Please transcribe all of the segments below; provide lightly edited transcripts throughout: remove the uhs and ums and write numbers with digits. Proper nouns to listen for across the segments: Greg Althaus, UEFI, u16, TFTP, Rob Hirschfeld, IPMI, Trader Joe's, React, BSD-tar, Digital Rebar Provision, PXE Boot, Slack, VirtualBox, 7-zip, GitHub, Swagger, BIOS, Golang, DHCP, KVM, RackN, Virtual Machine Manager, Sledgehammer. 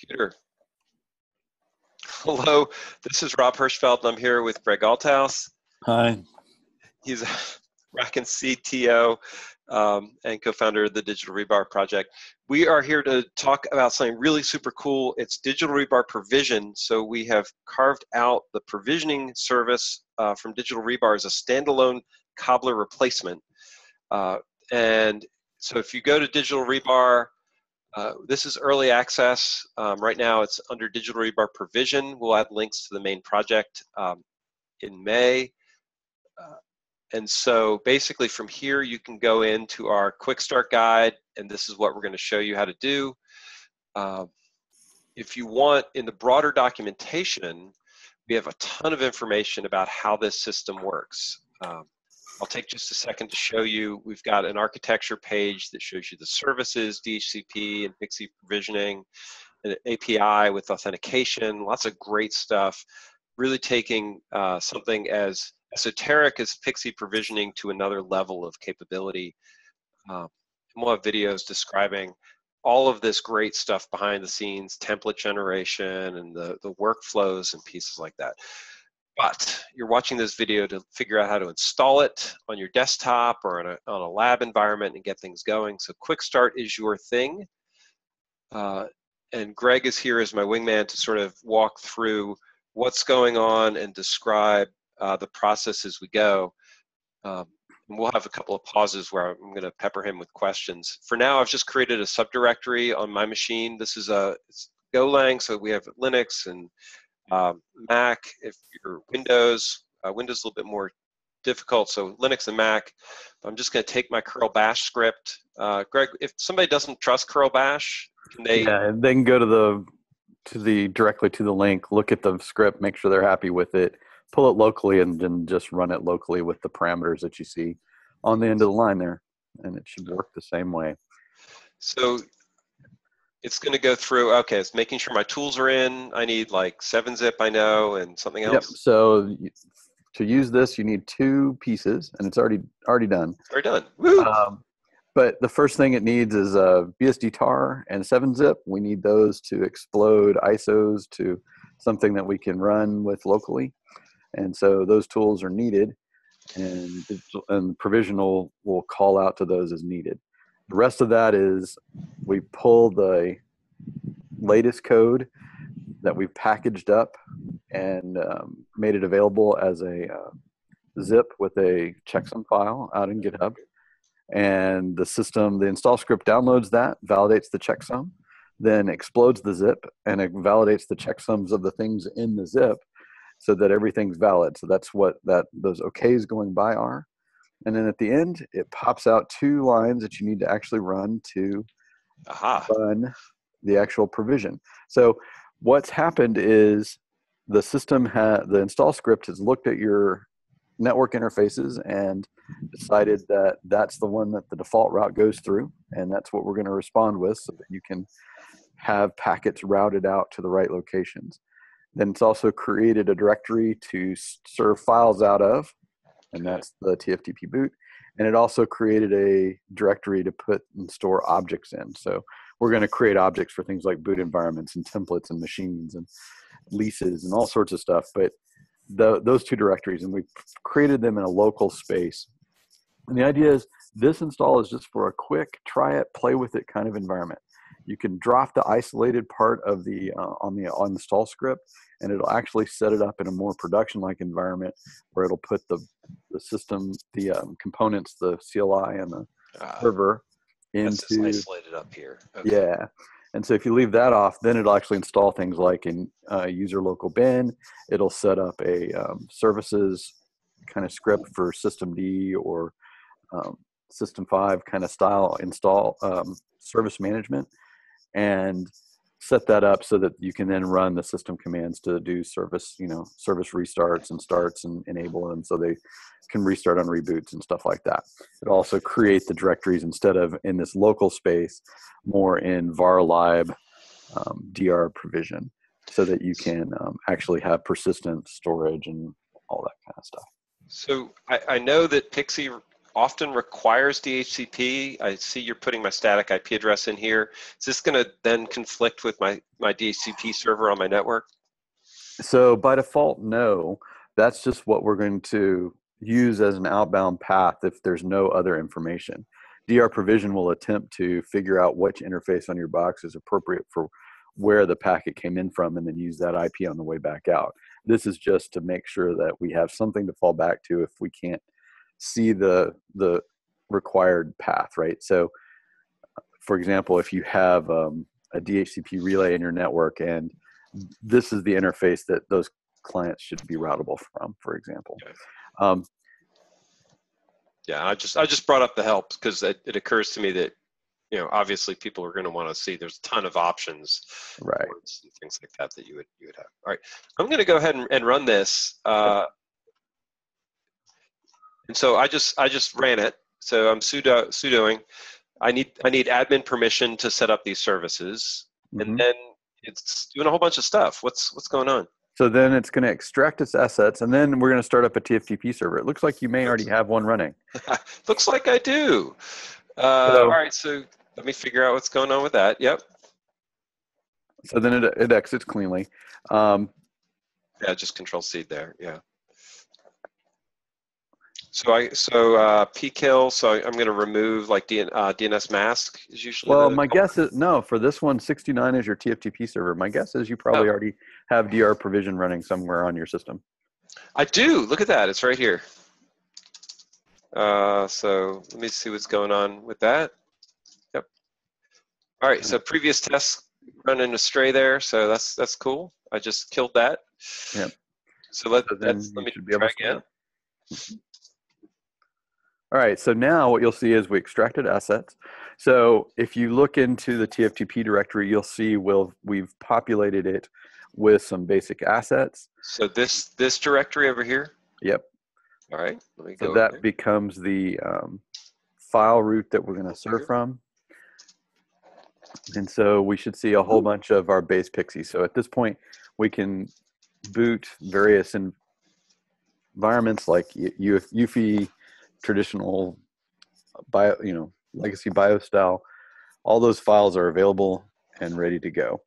computer. Hello, this is Rob Hirschfeld, and I'm here with Greg Althaus. Hi. He's a RackN CTO and co-founder of the Digital Rebar Project. We are here to talk about something really super cool. It's Digital Rebar Provision. So we have carved out the provisioning service from Digital Rebar as a standalone Cobbler replacement. And so if you go to Digital Rebar, this is early access. Right now it's under Digital Rebar Provision. We'll add links to the main project in May. And so basically from here, you can go into our quick start guide, and this is what we're going to show you how to do. If you want, in the broader documentation, we have a ton of information about how this system works. I'll take just a second to show you. We've got an architecture page that shows you the services, DHCP and Pixie provisioning, an API with authentication, lots of great stuff. Really taking something as esoteric as Pixie provisioning to another level of capability. And we'll have videos describing all of this great stuff behind the scenes, template generation and the workflows and pieces like that. But you're watching this video to figure out how to install it on your desktop or on a lab environment and get things going. So quick start is your thing. And Greg is here as my wingman to sort of walk through what's going on and describe the process as we go. And we'll have a couple of pauses where I'm going to pepper him with questions. For now, I've just created a subdirectory on my machine. This is it's Golang, so we have Linux and Mac. If you're Windows, Windows is a little bit more difficult, so Linux and Mac. I'm just going to take my curl bash script. Greg, if somebody doesn't trust curl bash, can they? Yeah, they can go directly to the link, look at the script, make sure they're happy with it, pull it locally, and then just run it locally with the parameters that you see on the end of the line there, and it should work the same way. So it's going to go through, okay, it's making sure my tools are in. I need like 7-zip, I know, and something else. Yep. So to use this, you need two pieces, and it's already done. It's already done. Woo! But the first thing it needs is a BSD-tar and 7-zip. We need those to explode ISOs to something that we can run with locally. And so those tools are needed, and provisional will call out to those as needed. The rest of that is we pull the latest code that we've packaged up and made it available as a zip with a checksum file out in GitHub. And the system, the install script downloads that, validates the checksum, then explodes the zip, and it validates the checksums of the things in the zip so that everything's valid. So that's what those OKs going by are. And then at the end, it pops out two lines that you need to actually run to run the actual provision. So what's happened is the system, the install script has looked at your network interfaces and decided that that's the one that the default route goes through, and that's what we're going to respond with so that you can have packets routed out to the right locations. Then it's also created a directory to serve files out of, and that's the TFTP boot. And it also created a directory to put and store objects in. So we're going to create objects for things like boot environments and templates and machines and leases and all sorts of stuff. But those two directories, and we created them in a local space. And the idea is this install is just for a quick try it, play with it kind of environment. You can drop the isolated part of the on the install script, and it'll actually set it up in a more production-like environment where it'll put the system, the components, the CLI, and the server into. That's just isolated up here. Okay. Yeah. And so if you leave that off, then it'll actually install things like in user local bin. It'll set up a services kind of script for system D or system 5 kind of style install service management, and set that up so that you can then run the system commands to do service, service restarts and starts and enable them so they can restart on reboots and stuff like that. It'll also create the directories instead of in this local space, more in var lib DR provision so that you can actually have persistent storage and all that kind of stuff. So I know that Pixie often requires DHCP. I see you're putting my static IP address in here. Is this going to then conflict with my DHCP server on my network? So by default, no. That's just what we're going to use as an outbound path if there's no other information. DR provision will attempt to figure out which interface on your box is appropriate for where the packet came in from and then use that IP on the way back out. This is just to make sure that we have something to fall back to if we can't see the required path, right? So for example, if you have a DHCP relay in your network and this is the interface that those clients should be routable from, for example. Yeah, I just brought up the help because it occurs to me that, you know, obviously people are going to want to see there's a ton of options, right? And things like that that you would have. All right, I'm going to go ahead and run this, and so I just ran it. So I'm sudoing. I need admin permission to set up these services, and then it's doing a whole bunch of stuff. What's going on? So then it's going to extract its assets, and then we're going to start up a TFTP server. It looks like you may already have one running. Looks like I do. All right, so let me figure out what's going on with that. Yep. So then it exits cleanly. Yeah, just Control C there. Yeah. So pkill. So I'm going to remove like DNS mask is usually. Well, my guess is no. For this one, 69 is your TFTP server. My guess is you probably already have DR provision running somewhere on your system. I do. Look at that. It's right here. So let me see what's going on with that. Yep. All right. So previous tests running astray there. So that's cool. I just killed that. Yep. So let me try again. All right, so now what you'll see is we extracted assets. So if you look into the TFTP directory, you'll see we've populated it with some basic assets. So this directory over here? Yep. All right, let me go. So that becomes the file root that we're gonna serve from. And so we should see a whole bunch of our base Pixie. So at this point, we can boot various environments like UEFI, traditional bio, you know, legacy BIOS style. All those files are available and ready to go.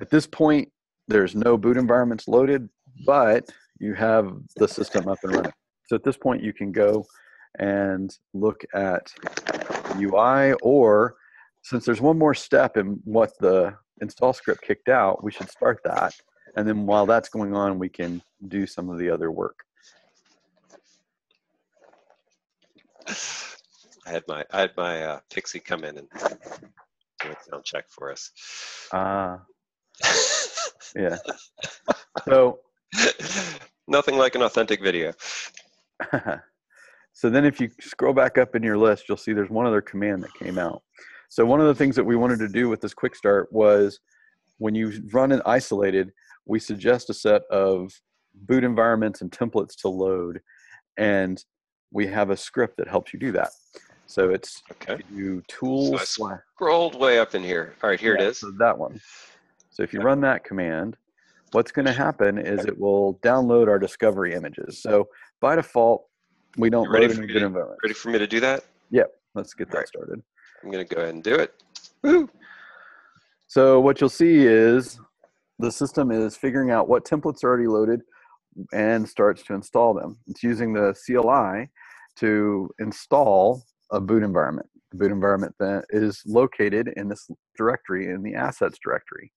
At this point, there's no boot environments loaded, but you have the system up and running. So at this point, you can go and look at UI, or since there's one more step in what the install script kicked out, we should start that. And then while that's going on, we can do some of the other work. I had my Pixie come in and do a sound check for us. Yeah. So nothing like an authentic video. So then if you scroll back up in your list, you'll see there's one other command that came out. So one of the things that we wanted to do with this quick start was when you run it isolated, we suggest a set of boot environments and templates to load, and we have a script that helps you do that. So it's tools. So I scrolled way up in here. All right, here it is. So that one. So if you run that command, what's going to happen is it will download our discovery images. So by default, we don't load any good environment. Ready for me to do that? Yep. Let's get that started. I'm going to go ahead and do it. Woo! So what you'll see is the system is figuring out what templates are already loaded and starts to install them. It's using the CLI to install a boot environment. The boot environment then is located in this directory, in the assets directory.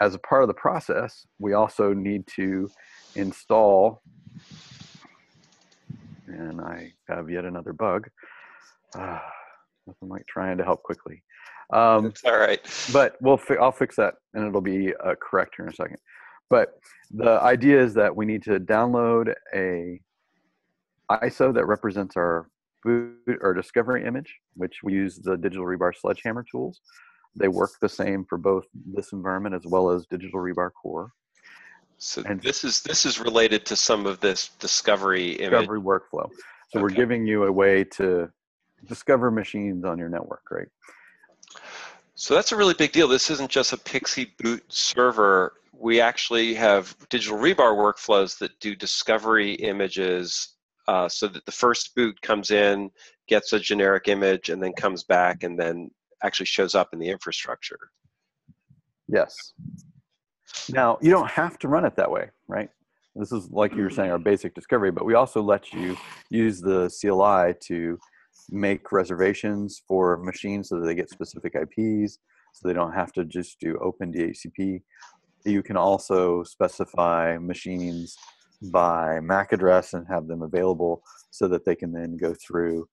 As a part of the process, we also need to install, and I have yet another bug. Nothing like trying to help quickly. It's all right. But I'll fix that, and it'll be correct here in a second. But the idea is that we need to download a ISO that represents our boot or discovery image, which we use the Digital Rebar Sledgehammer tools. They work the same for both this environment as well as Digital Rebar Core. So and this is related to some of this discovery workflow. So we're giving you a way to discover machines on your network, right? So that's a really big deal. This isn't just a Pixie Boot server. We actually have Digital Rebar workflows that do discovery images so that the first boot comes in, gets a generic image, and then comes back and then actually shows up in the infrastructure. Yes. Now, you don't have to run it that way, right? This is, like you were saying, our basic discovery, but we also let you use the CLI to make reservations for machines so that they get specific IPs, so they don't have to just do open DHCP. You can also specify machines by MAC address and have them available so that they can then go through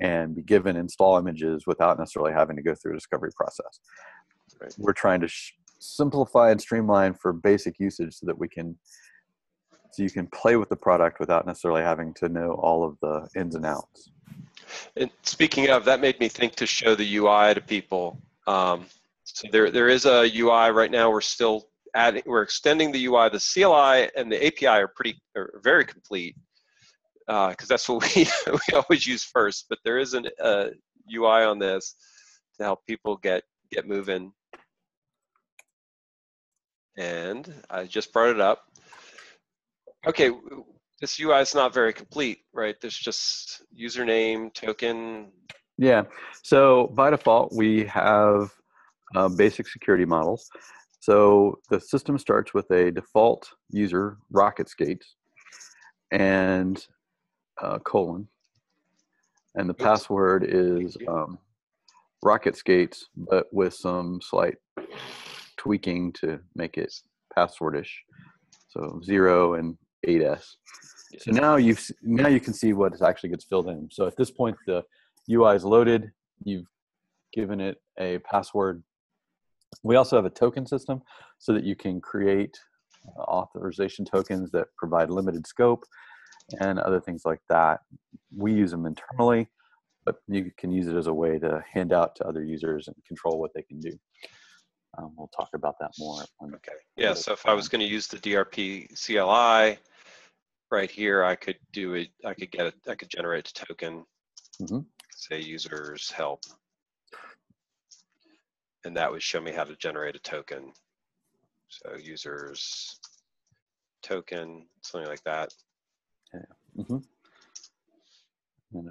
and be given install images without necessarily having to go through a discovery process. Right. We're trying to simplify and streamline for basic usage so that we can, so you can play with the product without necessarily having to know all of the ins and outs. And speaking of, that made me think to show the UI to people. So there is a UI right now. We're still adding, we're extending the UI. The CLI and the API are very complete because that's what we we always use first. But there is an UI on this to help people get moving. And I just brought it up. Okay, this UI is not very complete, right? There's just username, token. Yeah, so by default, we have basic security models. So the system starts with a default user, RocketSkate, and colon. And the password is RocketSkate, but with some slight tweaking to make it password-ish. So 0 and 8s. So now you can see what actually gets filled in. So at this point, the UI is loaded. You've given it a password. We also have a token system so that you can create authorization tokens that provide limited scope and other things like that. We use them internally, but you can use it as a way to hand out to other users and control what they can do. We'll talk about that more. Okay. Yeah, so if I was going to use the DRP CLI right here, I could do it. I could generate a token, say users help, and that would show me how to generate a token. So users token, something like that. Yeah. And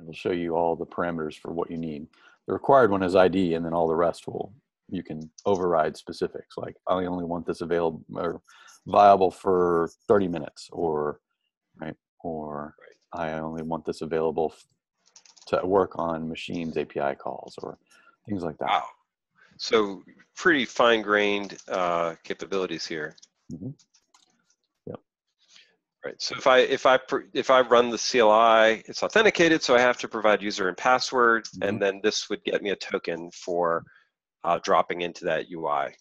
it'll show you all the parameters for what you need. The required one is ID, and then all the rest will. You can override specifics, like I only want this available or viable for 30 minutes, or right, or I only want this available to work on machines API calls or things like that. Wow, so pretty fine-grained capabilities here. Yep. Right. So if I run the CLI, it's authenticated, so I have to provide user and password, and then this would get me a token for. Dropping into that UI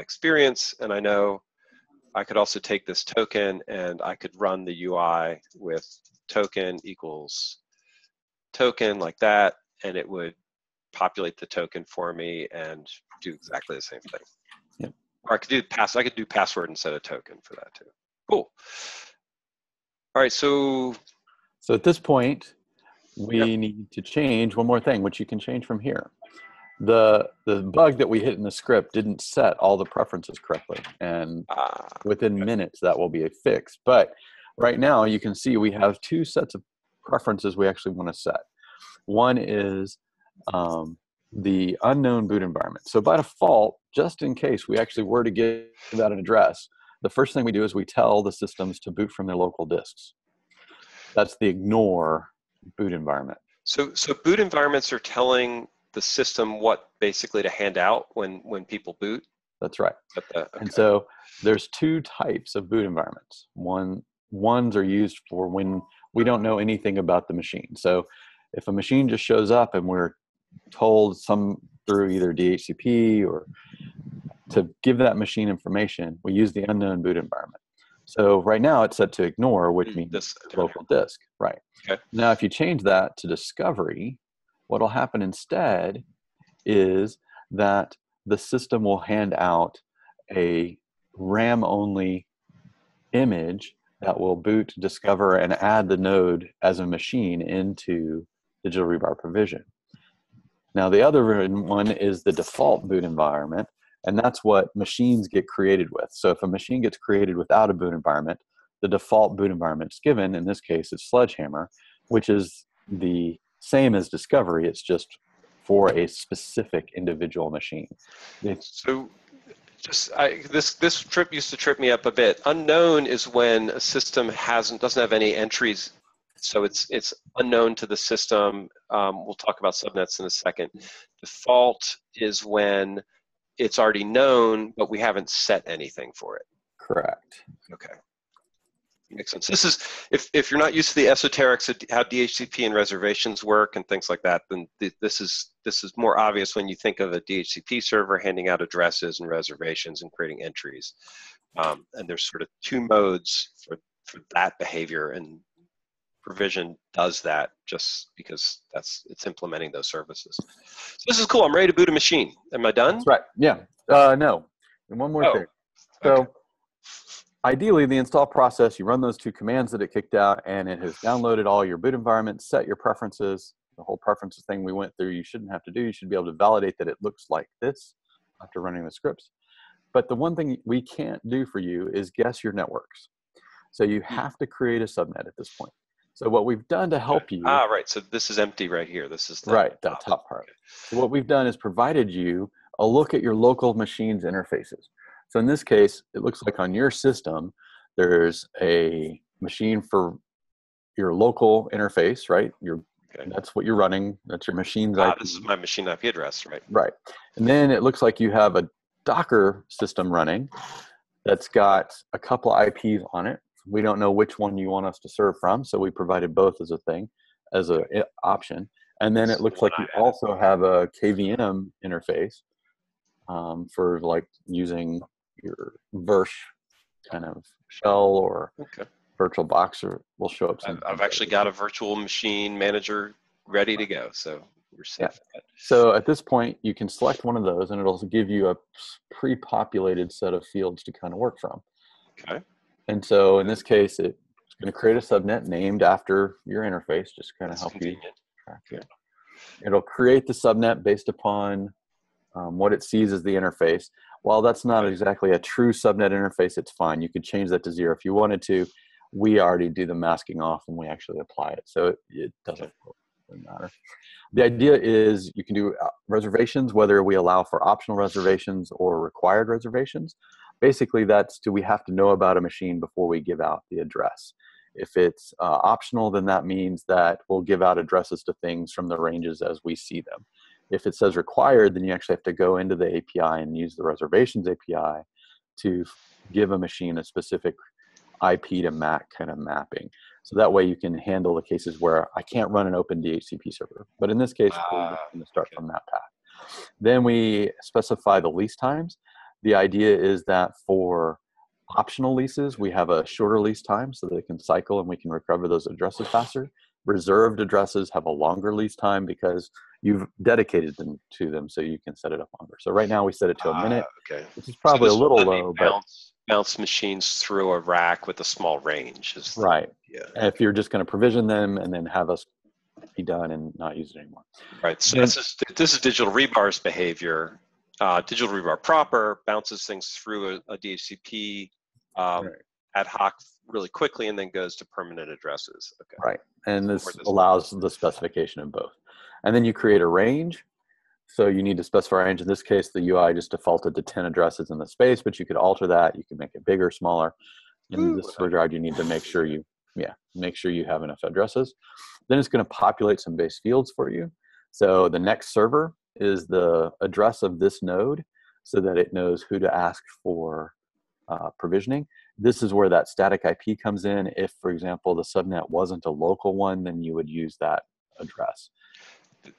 experience. And I know I could also take this token and I could run the UI with token equals token like that, and it would populate the token for me and do exactly the same thing. Yep. Or I could do password instead of token for that too. Cool. All right, so at this point, we need to change one more thing, which you can change from here. The bug that we hit in the script didn't set all the preferences correctly, and within minutes that will be a fix. But right now you can see we have two sets of preferences we actually want to set. One is the unknown boot environment. So by default, just in case we actually were to give out an address, the first thing we do is we tell the systems to boot from their local disks. That's the ignore boot environment. So boot environments are telling the system what basically to hand out when people boot. That's right. Okay. And so there's two types of boot environments. Ones are used for when we don't know anything about the machine. So if a machine just shows up and we're told through either DHCP or to give that machine information, we use the unknown boot environment. So right now it's set to ignore, which means local disk. Right. Okay. Now if you change that to discovery, what will happen instead is that the system will hand out a RAM-only image that will boot, discover, and add the node as a machine into Digital Rebar Provision. Now, the other one is the default boot environment, and that's what machines get created with. So if a machine gets created without a boot environment, the default boot environment is given. In this case, it's Sledgehammer, which is the same as Discovery. It's just for a specific individual machine. So just this trip used to trip me up a bit. Unknown is when a system doesn't have any entries. So it's unknown to the system. We'll talk about subnets in a second. Default is when it's already known, but we haven't set anything for it. Correct. Okay. Makes sense. This is, if you're not used to the esoterics of how DHCP and reservations work and things like that, then this is more obvious when you think of a DHCP server handing out addresses and reservations and creating entries. And there's sort of two modes for that behavior, and Provision does that just because it's implementing those services. So this is cool. I'm ready to boot a machine. Am I done? That's right. Yeah. No. And one more thing. So. Okay. Ideally, the install process, you run those two commands that it kicked out, and it has downloaded all your boot environment, set your preferences, the whole preferences thing we went through, you shouldn't have to do. You should be able to validate that it looks like this after running the scripts. But the one thing we can't do for you is guess your networks. So you have to create a subnet at this point. So what we've done to help you... Ah, right. So this is empty right here. This is the top part. So what we've done is provided you a look at your local machines interfaces. So in this case, it looks like on your system, there's a machine for your local interface, right? That's what you're running. That's your machine's IP. This is my machine IP address, right? Right. And then it looks like you have a Docker system running that's got a couple of IPs on it. We don't know which one you want us to serve from, so we provided both as a thing, as an option. And then it looks like you also have a KVM interface for like using your Virsh kind of shell or VirtualBox will show up. I've actually got a virtual machine manager ready to go, so we're set. Yeah. So at this point, you can select one of those, and it'll give you a pre-populated set of fields to kind of work from. Okay. And so in this case, it's going to create a subnet named after your interface, just kind of help you track it. It'll create the subnet based upon what it sees as the interface. While that's not exactly a true subnet interface, it's fine. You could change that to 0 if you wanted to. We already do the masking off when we actually apply it, so it doesn't really matter. The idea is you can do reservations, whether we allow for optional reservations or required reservations. Basically, that's do we have to know about a machine before we give out the address. If it's optional, then that means that we'll give out addresses to things from the ranges as we see them. If it says required, then you actually have to go into the API and use the reservations API to give a machine a specific IP to MAC kind of mapping. So that way you can handle the cases where I can't run an open DHCP server. But in this case, we're just going to start from that path. Then we specify the lease times. The idea is that for optional leases, we have a shorter lease time so that it can cycle and we can recover those addresses faster. Reserved addresses have a longer lease time because you've dedicated them to them, so you can set it up longer. So right now we set it to a minute, which is probably a little low. Bounce machines through a rack with a small range. Right. Yeah. And if you're just going to provision them and then have us be done and not use it anymore. Right. So this is Digital Rebar's behavior. Digital Rebar proper bounces things through a DHCP ad hoc really quickly and then goes to permanent addresses. Okay. Right. And this allows the specification of both. And then you create a range. So you need to specify a range. In this case, the UI just defaulted to 10 addresses in the space, but you could alter that. You can make it bigger, smaller. In this regard, you need to make sure you, make sure you have enough addresses. Then it's going to populate some base fields for you. So the next server is the address of this node so that it knows who to ask for provisioning. This is where that static IP comes in. If, for example, the subnet wasn't a local one, then you would use that address.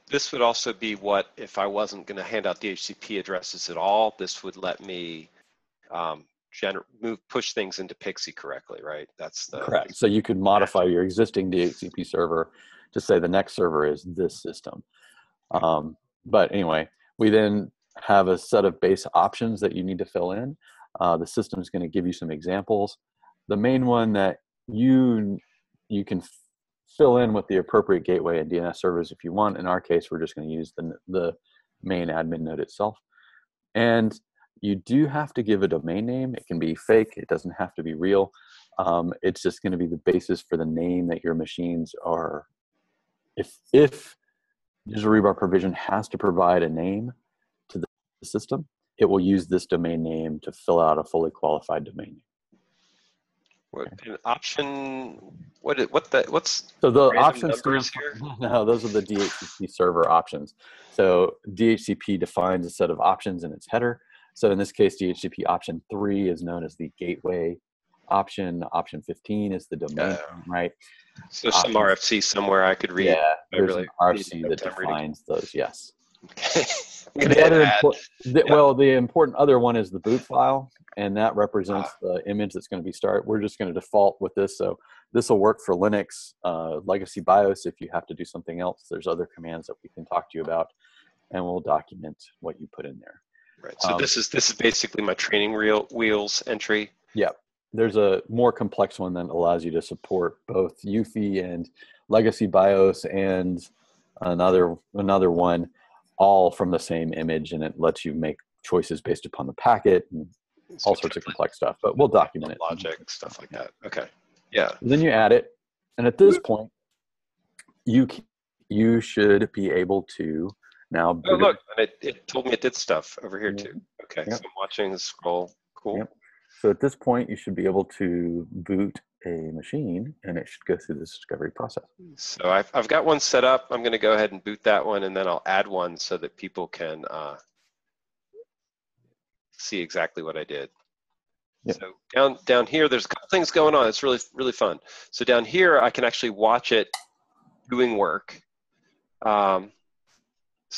This would also be what, if I wasn't going to hand out DHCP addresses at all, this would let me push things into Pixie correctly, right? That's the correct. So you could modify your existing DHCP server to say the next server is this system. But anyway, we then have a set of base options that you need to fill in. The system is going to give you some examples. The main one that you can fill in with the appropriate gateway and DNS servers if you want. In our case, we're just going to use the main admin node itself. And you do have to give a domain name. It can be fake. It doesn't have to be real. It's just going to be the basis for the name that your machines are. If Digital Rebar Provision has to provide a name to the system, it will use this domain name to fill out a fully qualified domain name. What, an option? What's so the options here? No, those are the DHCP server options. So DHCP defines a set of options in its header. So in this case, DHCP option 3 is known as the gateway option. Option 15 is the domain, right? So option, some RFC somewhere I could read. Yeah, there's really an RFC that defines those. Yes. Okay. Well, the important other one is the boot file, and that represents the image that's going to be started. We're just going to default with this, so this will work for Linux, legacy BIOS. If you have to do something else, there's other commands that we can talk to you about, and we'll document what you put in there. Right. So this is basically my training wheels entry. Yeah. There's a more complex one that allows you to support both UEFI and legacy BIOS and another one, all from the same image, and it lets you make choices based upon the packet and all sorts of complex stuff, but we'll document it. Logic, stuff like that. Okay. Yeah. Then you add it, and at this point, you should be able to now... Oh, look, and it told me it did stuff over here, too. Okay, so I'm watching the scroll. Cool. Yep. So at this point, you should be able to boot a machine, and it should go through this discovery process. So I've got one set up. I'm going to go ahead and boot that one, and then I'll add one so that people can see exactly what I did. Yep. So down here, there's a couple things going on. It's really, really fun. So down here, I can actually watch it doing work. So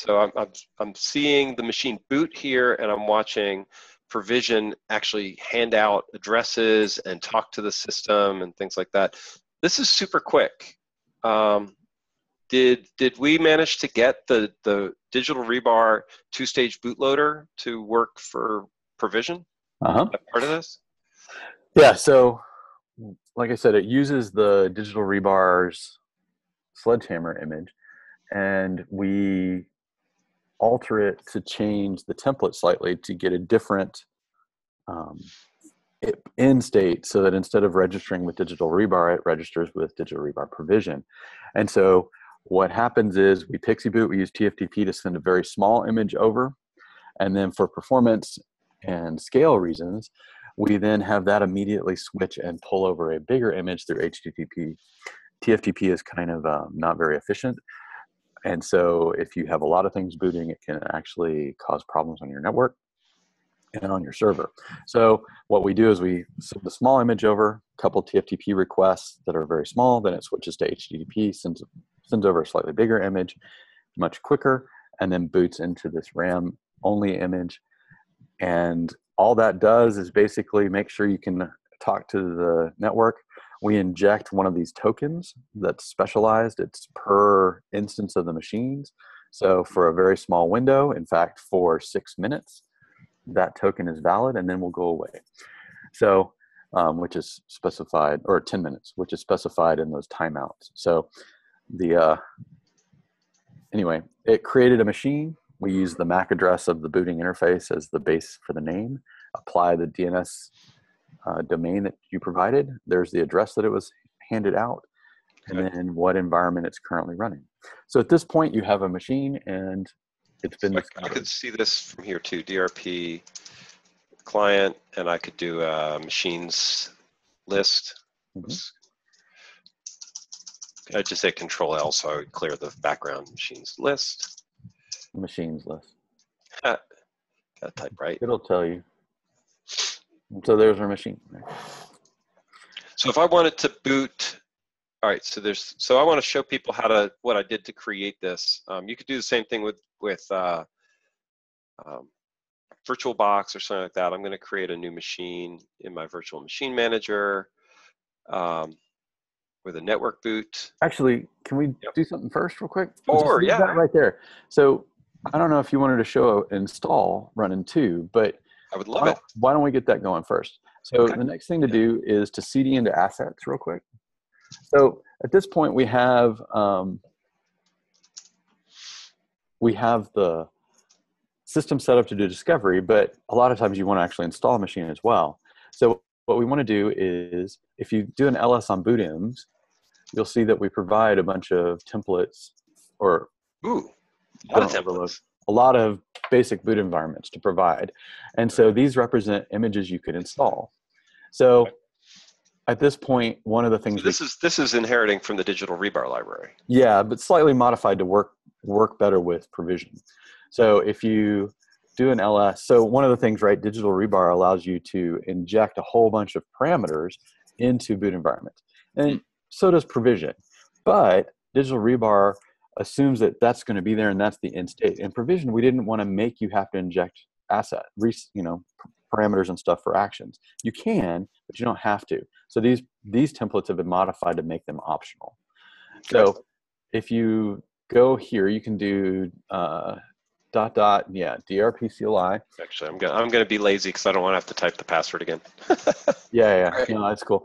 I'm seeing the machine boot here, and I'm watching Provision actually hand out addresses and talk to the system and things like that. This is super quick. Did we manage to get the Digital Rebar two-stage bootloader to work for Provision? Is that part of this? Yeah, so like I said, it uses the Digital Rebar's Sledgehammer image, and we alter it to change the template slightly to get a different end state, so that instead of registering with Digital Rebar, it registers with Digital Rebar Provision. And so what happens is we Pixie boot, we use TFTP to send a very small image over, and then for performance and scale reasons, we then have that immediately switch and pull over a bigger image through HTTP. TFTP is kind of not very efficient. And so if you have a lot of things booting, it can actually cause problems on your network and on your server. So what we do is we send a small image over, a couple TFTP requests that are very small, then it switches to HTTP, sends over a slightly bigger image, much quicker, and then boots into this RAM-only image. And all that does is basically make sure you can talk to the network. We inject one of these tokens that's specialized. It's per instance of the machines. So for a very small window, in fact, for 6 minutes, that token is valid and then will go away. So, which is specified, or 10 minutes, which is specified in those timeouts. So the, anyway, it created a machine. We use the MAC address of the booting interface as the base for the name, apply the DNS domain that you provided. There's the address that it was handed out, and then what environment it's currently running. So at this point, you have a machine, and it's been. So I could see this from here too. DRP client, and I could do a machines list. Mm-hmm. I just hit Control L, so I would clear the background machines list. Machines list. Gotta type right. It'll tell you. So there's our machine. So if I wanted to boot, all right, so there's, so I want to show people how to, what I did to create this. You could do the same thing with VirtualBox or something like that. I'm going to create a new machine in my Virtual Machine Manager with a network boot. Actually, can we do something first real quick? Or, yeah. That right there. So I don't know if you wanted to show install running too, but I would love it. Why don't we get that going first? So the next thing to do is to CD into assets real quick. So at this point we have the system set up to do discovery, but a lot of times you want to actually install a machine as well. So what we want to do is, if you do an ls on bootims, you'll see that we provide a bunch of templates, or a lot of basic boot environments to provide. And so these represent images you could install. So at this point, one of the things... So this is inheriting from the Digital Rebar library. Yeah, but slightly modified to work better with provision. So if you do an ls... So one of the things, right, Digital Rebar allows you to inject a whole bunch of parameters into boot environment. And so does provision. But Digital Rebar assumes that that's going to be there and that's the end state. In provision, we didn't want to make you have to inject asset, you know, parameters and stuff for actions. You can, but you don't have to. So these templates have been modified to make them optional. So if you go here, you can do drpcli. Actually, I'm going to be lazy because I don't want to have to type the password again. Right. No, that's cool.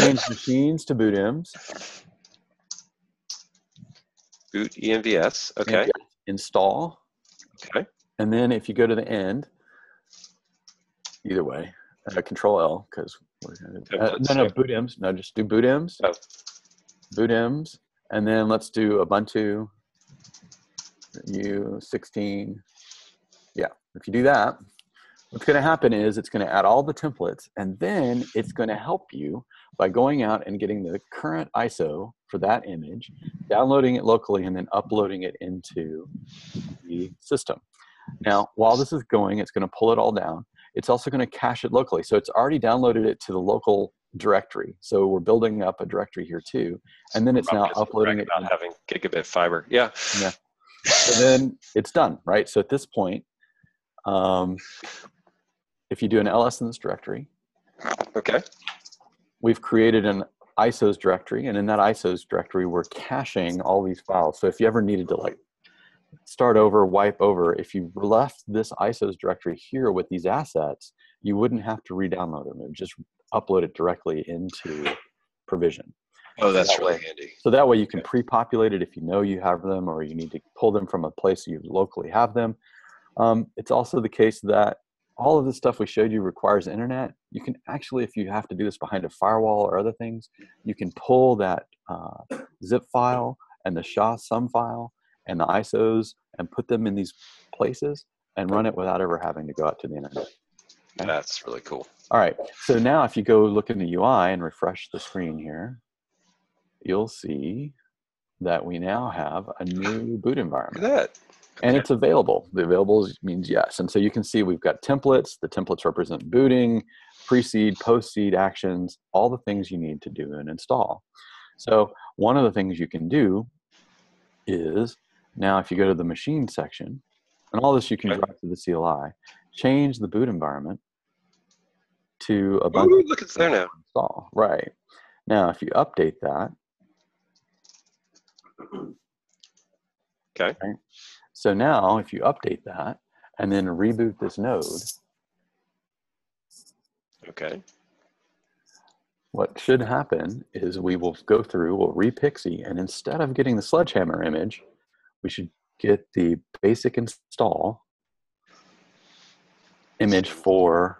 Change machines to bootims. Boot envs, okay. Install. Okay. And then if you go to the end, either way, control L, because we're going to bootims. No, just do bootims. Oh. Bootims. And then let's do Ubuntu, u16. Yeah, if you do that, what's going to happen is it's going to add all the templates, and then it's going to help you by going out and getting the current ISO for that image, downloading it locally, and then uploading it into the system. Now, while this is going, it's going to pull it all down. It's also going to cache it locally. So it's already downloaded it to the local directory. So we're building up a directory here too. And then it's uploading it. About having gigabit fiber. Yeah. Yeah. So then it's done, right? So at this point, if you do an ls in this directory, okay, we've created an ISOs directory, and in that ISOs directory, we're caching all these files. So if you ever needed to like start over, wipe over, if you left this ISOs directory here with these assets, you wouldn't have to re-download them. It would just upload it directly into provision. Oh, that's really handy. So that way you can pre-populate it if you know you have them, or you need to pull them from a place you locally have them. It's also the case that all of the stuff we showed you requires the internet. You can actually, if you have to do this behind a firewall or other things, you can pull that zip file and the SHA-SUM file and the ISOs and put them in these places and run it without ever having to go out to the internet. Okay? That's really cool. All right. So now if you go look in the UI and refresh the screen here, you'll see that we now have a new boot environment. Look at that. And it's available. The available means yes. And so you can see we've got templates. The templates represent booting, pre-seed, post-seed actions, all the things you need to do and install. So one of the things you can do is, now if you go to the machine section, and all this you can drop to the CLI, change the boot environment to a bunch of look, it's there now. Install. Right. Now, if you update that, okay. Right? So now, if you update that and then reboot this node, okay, what should happen is we will go through, we'll re-Pixie, and instead of getting the Sledgehammer image, we should get the basic install image for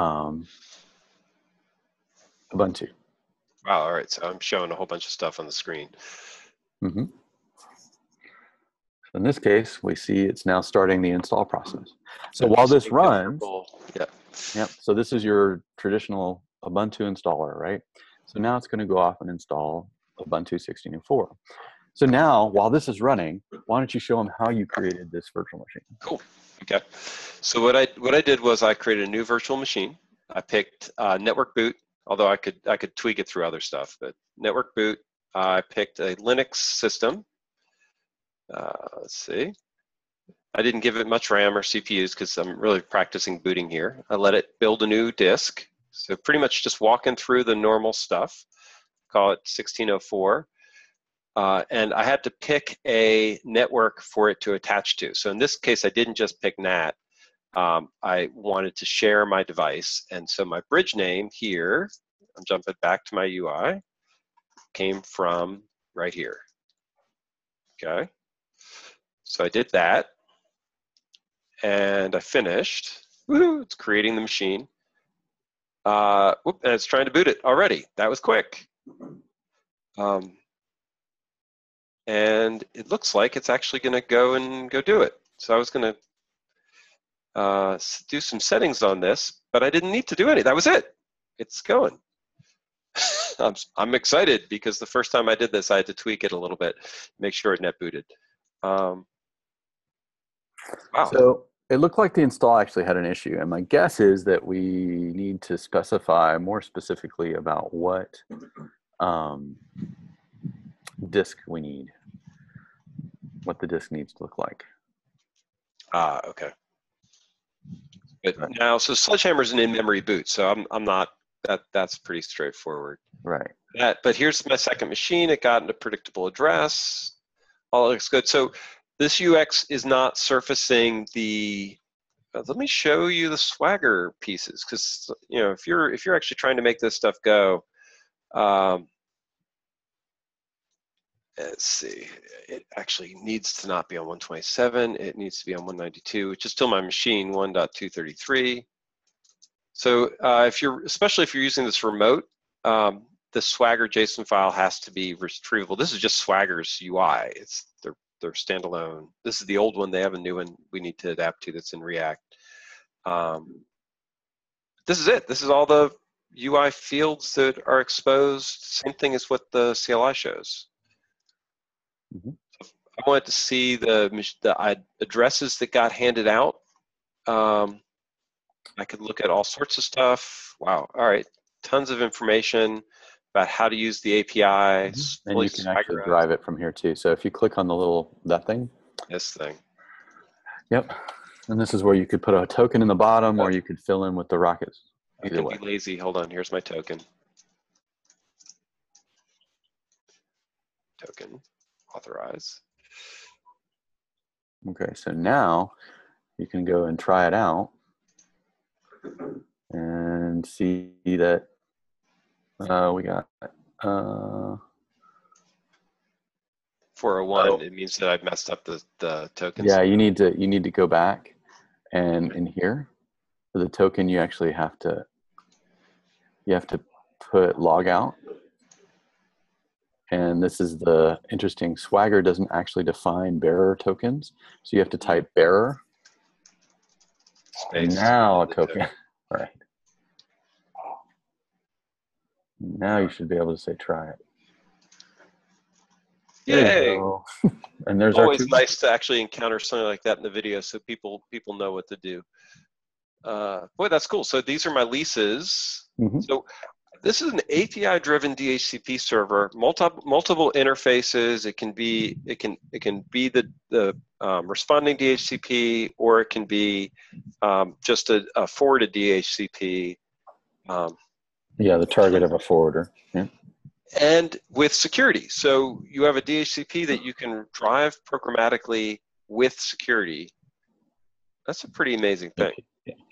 Ubuntu. Wow, all right, so I'm showing a whole bunch of stuff on the screen. Mm-hmm. In this case, we see it's now starting the install process. So while this runs, so this is your traditional Ubuntu installer, right? So now it's going to go off and install Ubuntu 16.04. So now, while this is running, why don't you show them how you created this virtual machine? Cool. Okay. So what I did was I created a new virtual machine. I picked network boot, although I could tweak it through other stuff, but network boot. I picked a Linux system. Let's see. I didn't give it much RAM or CPUs because I'm really practicing booting here. I let it build a new disk. So pretty much just walking through the normal stuff. Call it 1604. And I had to pick a network for it to attach to. So in this case, I didn't just pick NAT. I wanted to share my device. And so my bridge name here, I'm jumping back to my UI, came from right here. Okay. So I did that, and I finished. Woohoo! It's creating the machine. Whoop, and it's trying to boot it already. That was quick. And it looks like it's actually going to go and do it. So I was going to do some settings on this, but I didn't need to do any. That was it. It's going. I'm excited because the first time I did this, I had to tweak it a little bit, make sure it net booted. Wow. So it looked like the install actually had an issue. And my guess is that we need to specify more specifically about what disk we need, what the disk needs to look like. Ah, okay. But now, so Sledgehammer is an in-memory boot, so I'm not, that's pretty straightforward. Right. But here's my second machine. It got in a predictable address. All looks good. So this UX is not surfacing the, let me show you the Swagger pieces, because if you're actually trying to make this stuff go, let's see, it actually needs to not be on 127. It needs to be on 192, which is still my machine, 1.233. So especially if you're using this remote, the Swagger JSON file has to be retrievable. This is just Swagger's UI. It's their standalone. This is the old one. They have a new one we need to adapt to that's in React. This is it. This is all the UI fields that are exposed. Same thing as what the CLI shows. Mm-hmm. I wanted to see the addresses that got handed out. I could look at all sorts of stuff. Wow. All right. Tons of information about how to use the API. Mm-hmm. And you can actually drive it from here too. So if you click on the little, that thing. This thing. Yep. And this is where you could put a token in the bottom, or you could fill in with the rockets. Either way. I can be lazy. Hold on. Here's my token. Authorize. Okay. So now you can go and try it out and see that we got 401. Oh. It means that I've messed up the tokens. Yeah, you need to go back and in here for the token you actually have to put log out. And this is the interesting, Swagger doesn't actually define bearer tokens, so you have to type bearer. Space. Now a token, right. Now you should be able to say, try it. Yay! And there's always nice to actually encounter something like that in the video, so people know what to do. Boy, that's cool. So these are my leases. Mm-hmm. So this is an API-driven DHCP server, multiple interfaces. It can be the responding DHCP, or it can be just a forwarded DHCP. Yeah, the target of a forwarder. Yeah. And with security, so you have a DHCP that you can drive programmatically with security. That's a pretty amazing thing.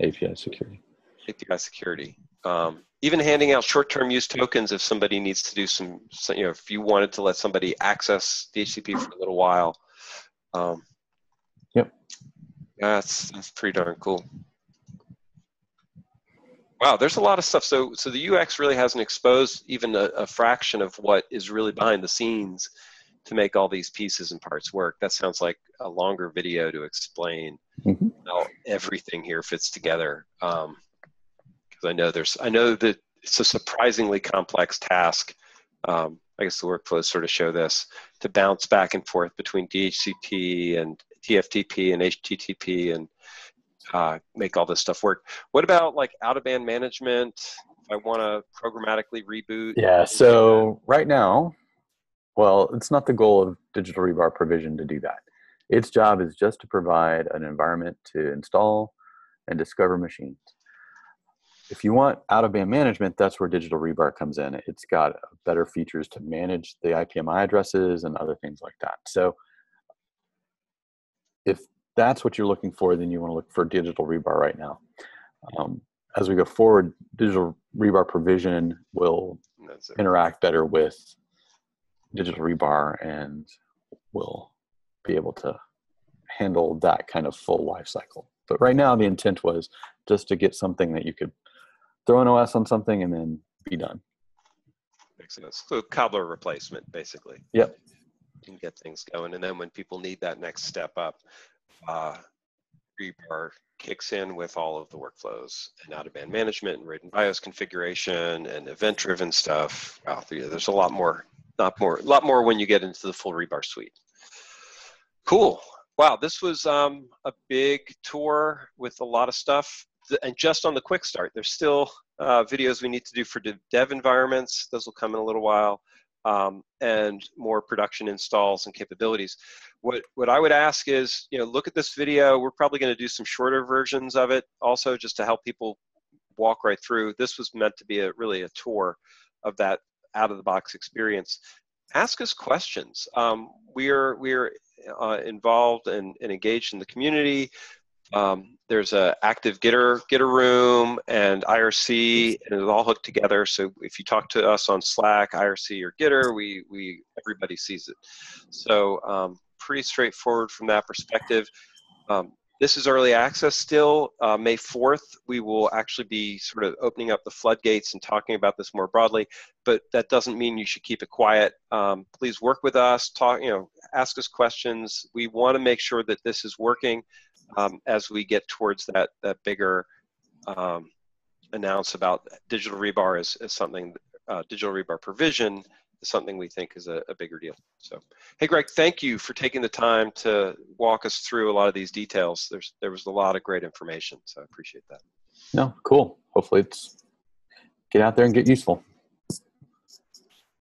API security. API security. Even handing out short-term use tokens if somebody needs to do some, if you wanted to let somebody access DHCP for a little while. Yep. That's pretty darn cool. Wow, there's a lot of stuff. So the UX really hasn't exposed even a fraction of what is really behind the scenes to make all these pieces and parts work. That sounds like a longer video to explain how everything here fits together. Because I know that it's a surprisingly complex task. I guess the workflows sort of show this, to bounce back and forth between DHCP and TFTP and HTTP and make all this stuff work. What about like out-of-band management? If I want to programmatically reboot. Yeah, so right now, well, it's not the goal of Digital Rebar Provision to do that. Its job is just to provide an environment to install and discover machines. If you want out-of-band management, that's where Digital Rebar comes in. It's got better features to manage the IPMI addresses and other things like that. So if that's what you're looking for, then you want to look for Digital Rebar right now. As we go forward, Digital Rebar Provision will interact better with Digital Rebar and will be able to handle that kind of full life cycle. But right now, the intent was just to get something that you could throw an OS on something and then be done. Makes sense. So Cobbler replacement, basically. Yep. You can get things going. And then when people need that next step up, Rebar kicks in with all of the workflows and out-of-band management and written BIOS configuration and event-driven stuff. Wow, there's a lot more, a lot more when you get into the full Rebar suite. Cool. Wow, this was a big tour with a lot of stuff. And just on the quick start, there's still videos we need to do for dev environments. Those will come in a little while. And more production installs and capabilities. What I would ask is, you know, look at this video. We're probably going to do some shorter versions of it also, just to help people walk right through. This was meant to be a really a tour of that out-of-the-box experience. Ask us questions. We are involved and engaged in the community. There's an active Gitter room and IRC, and it's all hooked together. So if you talk to us on Slack, IRC, or Gitter, everybody sees it. So pretty straightforward from that perspective. This is early access still. May 4th, we will actually be sort of opening up the floodgates and talking about this more broadly, but that doesn't mean you should keep it quiet. Please work with us, talk, you know, ask us questions. We want to make sure that this is working. As we get towards that bigger announce about Digital Rebar is something, Digital Rebar Provision is something we think is a bigger deal. So, hey Greg, thank you for taking the time to walk us through a lot of these details. There was a lot of great information, so I appreciate that. No, cool. Hopefully it's get out there and get useful.